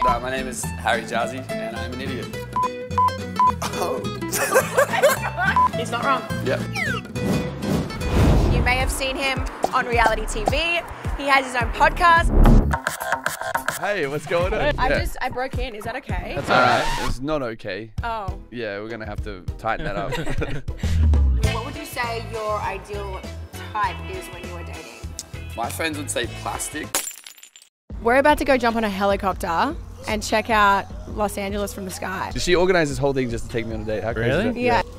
My name is Harry Jowsey, and I'm an idiot. Oh. He's not wrong. Yep. You may have seen him on reality TV. He has his own podcast. Hey, what's going on? I broke in. Is that okay? That's all right. It's not okay. Oh. Yeah, we're gonna have to tighten that up. What would you say your ideal type is when you were dating? My friends would say plastic. We're about to go jump on a helicopter and check out Los Angeles from the sky. So she organised this whole thing just to take me on a date. How crazy is that? Yeah.